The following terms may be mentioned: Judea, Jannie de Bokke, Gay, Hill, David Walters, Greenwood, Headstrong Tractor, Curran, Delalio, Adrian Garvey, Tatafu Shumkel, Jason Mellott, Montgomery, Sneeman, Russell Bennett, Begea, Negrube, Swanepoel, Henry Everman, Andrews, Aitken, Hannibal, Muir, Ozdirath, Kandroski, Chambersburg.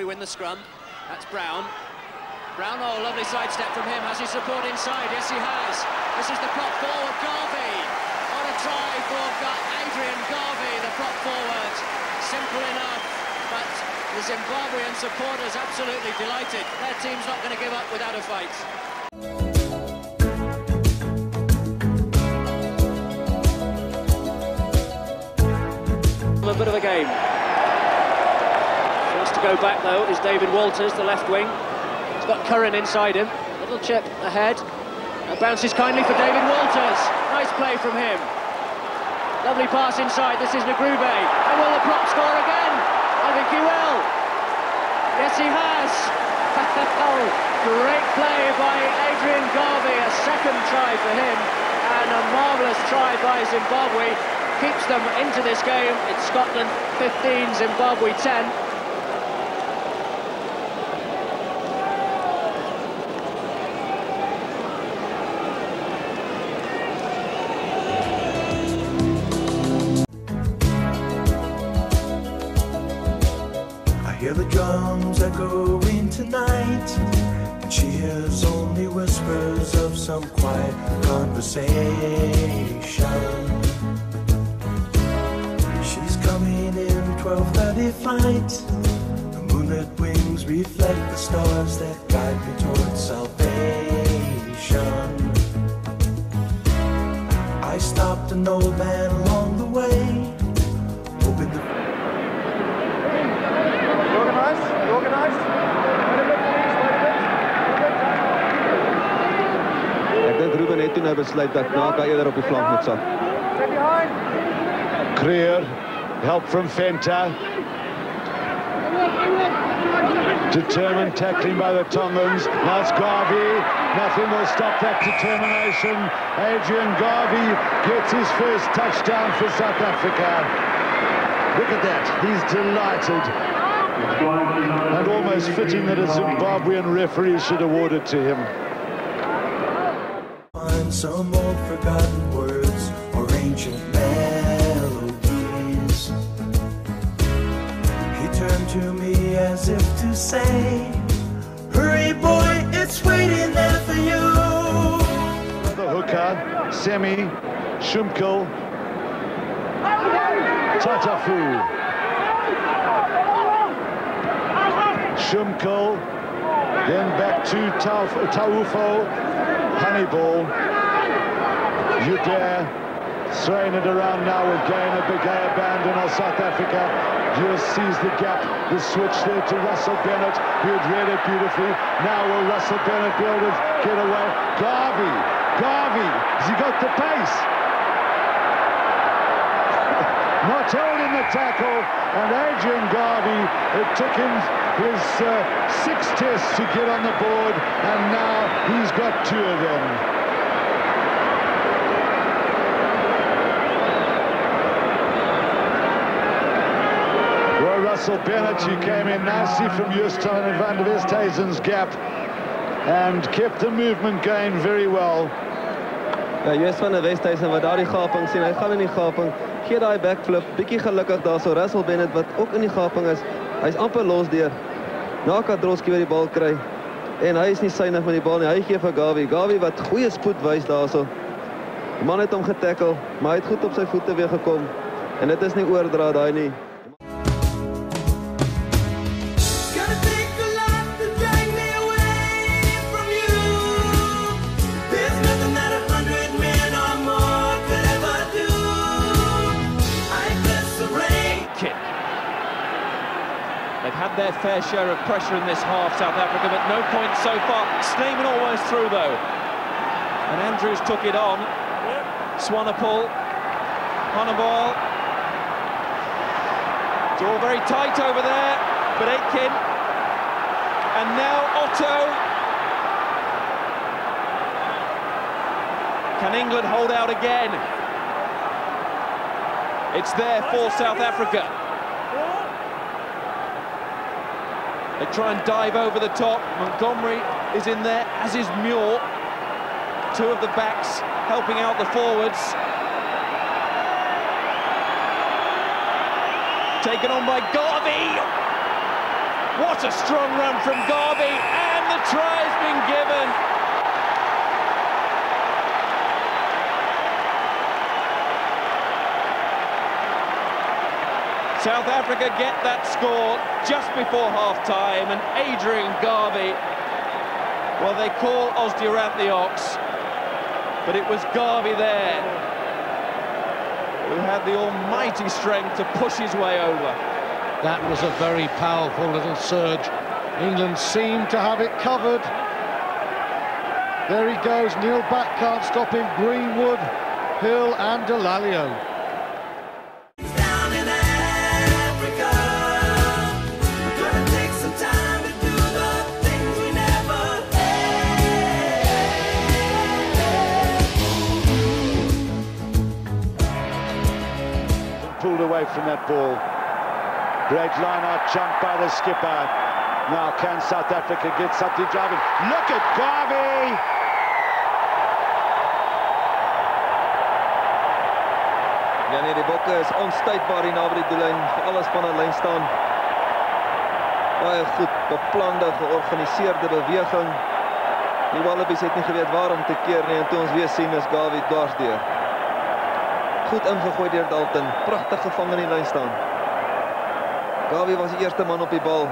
we win the scrum. That's Brown. Brown, oh, lovely sidestep from him. Has he support inside? Yes, he has. This is the prop forward, Garvey. On a try for Adrian Garvey, the prop forward. Simple enough, but the Zimbabwean supporters absolutely delighted. Their team's not going to give up without a fight. A bit of a game. Wants to go back though is David Walters, the left wing. He's got Curran inside him. Little chip ahead. And bounces kindly for David Walters. Nice play from him. Lovely pass inside. This is Negrube. And will the prop score again? I think he will. Yes, he has. Oh, great play by Adrian Garvey. A second try for him. And a marvellous try by Zimbabwe. Keeps them into this game. It's Scotland 15, Zimbabwe 10. I hear the drums echoing tonight, and she hears only whispers of some quiet conversation. 12:30 flight. The moonlit wings reflect the stars that guide me towards salvation. I stopped an old man along the way. Opened the... You organised? You organised? Wait a bit, please, wait a bit. Ik denk Ruben heeft toen hij besluit dat Naka eerder op die flank moet zakken. Creer. Help from Fenta. Determined tackling by the Tongans. Now it's Garvey. Nothing will stop that determination. Adrian Garvey gets his first touchdown for South Africa. Look at that. He's delighted. And almost fitting that a Zimbabwean referee should award it to him. Find some old forgotten words or ancient to me as if to say, hurry boy, it's waiting there for you. Another hooker, Sammy Shumkel, Tatafu. Shumkel, then back to Taufo Honeyball. Judea throwing it around now with Gay and a Begea band in South Africa. Just sees the gap, the switch there to Russell Bennett, who had read it beautifully. Now will Russell Bennett be able to get away? Garvey, Garvey, has he got the pace? Not held in the tackle, and Adrian Garvey, it took him his six tests to get on the board, and now he's got two of them. Russell Bennett, who came in nicely from Houston and Van de Westhuysen's gap and kept the movement going very well. Ja, Just van de Westhuysen wat daar die gaping sien, hy gaan in die gaping, gee daai backflip, bietjie gelukkig daarso Russell Bennett wat ook in die gaping is. Hy's amper los deur. Na Kandroski wat die bal kry en hy is nie synig met die bal nie. Hy gee vir Garvey. Garvey wat goeie spoed wys daarso. Die man het hom getackle, maar hy het goed op sy voete weer gekom en dit is nie oordra daai nie. Had their fair share of pressure in this half, South Africa, but no points so far. Sneeman almost through though, and Andrews took it on. Swanepoel, Hannibal. It's all very tight over there, but Aitken, and now Otto. Can England hold out again? It's there for South Africa. They try and dive over the top. Montgomery is in there, as is Muir. Two of the backs helping out the forwards. Taken on by Garvey. What a strong run from Garvey, and the try's been given. South Africa get that score just before half-time, and Adrian Garvey, well, they call Ozdirath the Ox, but it was Garvey there who had the almighty strength to push his way over. That was a very powerful little surge. England seemed to have it covered. There he goes, Neil Back can't stop him. Greenwood, Hill and Delalio. Pulled away from that ball. Great line out jumped by the skipper. Now can South Africa get something driving? Look at Garvey! Jannie de Bokke is onstuitbaar hier naby die doellyn, alles van 'n lyn staan. Baie goed beplande, georganiseerde beweging. Die Wallabies het nie geweet waar om te keer nie en toe ons weer sien is Garvey daarsdeur. Goed ingegooi deur Dalton, pragtig gevang in die lyn staan. Garvey was die eerste man op die bal.